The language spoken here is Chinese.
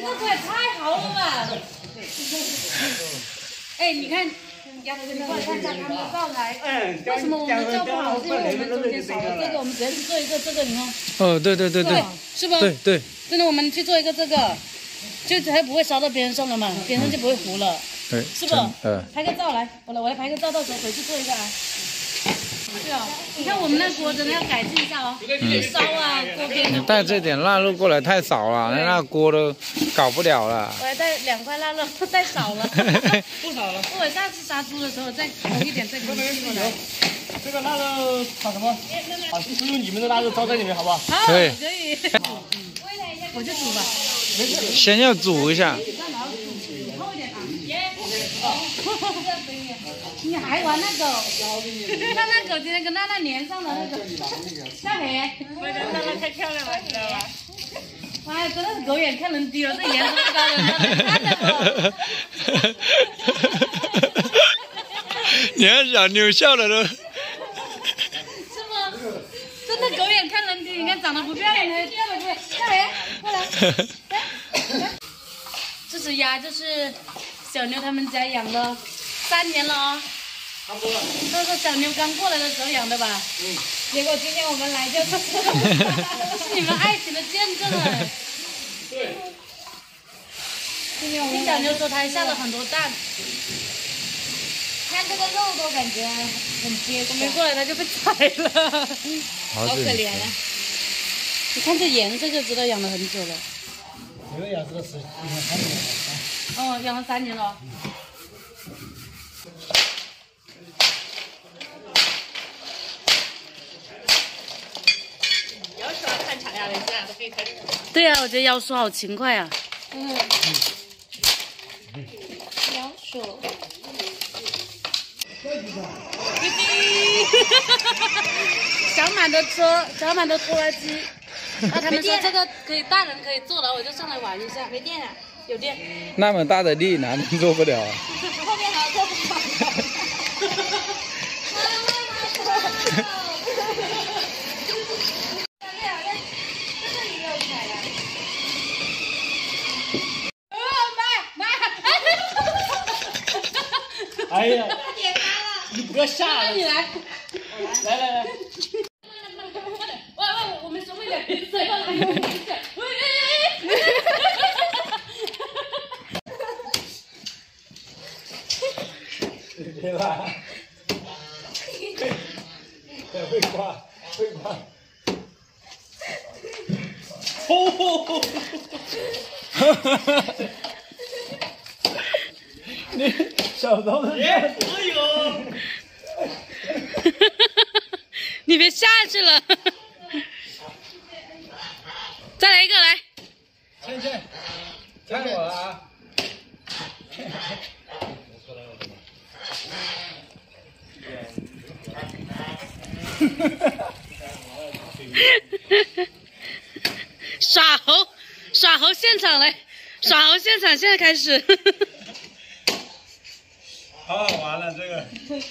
这个怪太好了嘛！哎，你看，你看他们的灶台，为什么我们灶不好？是因为我们中间少了这个，我们只要去做一个这个，你看。哦，对对对对，是吧？对对。真的，我们去做一个这个，就才不会烧到别人上了嘛，别人就不会糊了。对，是不？拍个照来，我来拍个照，到时候回去做一个啊。 对啊，你看我们那锅真的要改进一下哦，烧啊，锅边。你带这点腊肉过来太少了，那锅都搞不了了。我还带2块腊肉，太少了。不少了。我下次杀猪的时候再投一点这个。这个腊肉炒什么？啊，就用你们的腊肉烧在里面，好不好？好，可以。我就煮吧。先要煮一下。 你还玩那狗？看那狗今天跟娜娜连上了那个夏培，我觉得娜娜太漂亮了，你知道吧？妈呀，真的是狗眼看人低了，这颜值不高的看着我。你看小妞笑了都。是吗？真的狗眼看人低，你看长得不漂亮还掉了去。夏培，过来，来。这只鸭就是小妞他们家养的。 3年了啊、哦，差不多了。那时候小牛刚过来的时候养的吧？嗯。结果今天我们来就是，是你们爱情的见证哎。对。今天我们小牛说它还下了很多蛋。看这个肉都感觉很结实。没过来它就被踩了，好可怜啊！你看这颜色就知道养了很久了。牛养这个养了3年了。哦，养了3年了。 对呀、啊，我觉得妖叔好勤快啊。嗯。妖叔。小满的车，小满的拖拉机。啊，他们说这个可以大人可以坐了，我就上来玩一下。没电了，有电。那么大的力，哪能做不了啊？后面还坐不了。哎呀！你不要吓了！你来，来来来！我们兄妹俩比赛，对吧？会刮，会刮！哦！哈哈哈哈！你。 小刀子，哎呦！你别下去了，再来一个来。倩倩，看我了啊！耍猴，耍猴现场来，耍猴现场现在开始。好好玩了这个。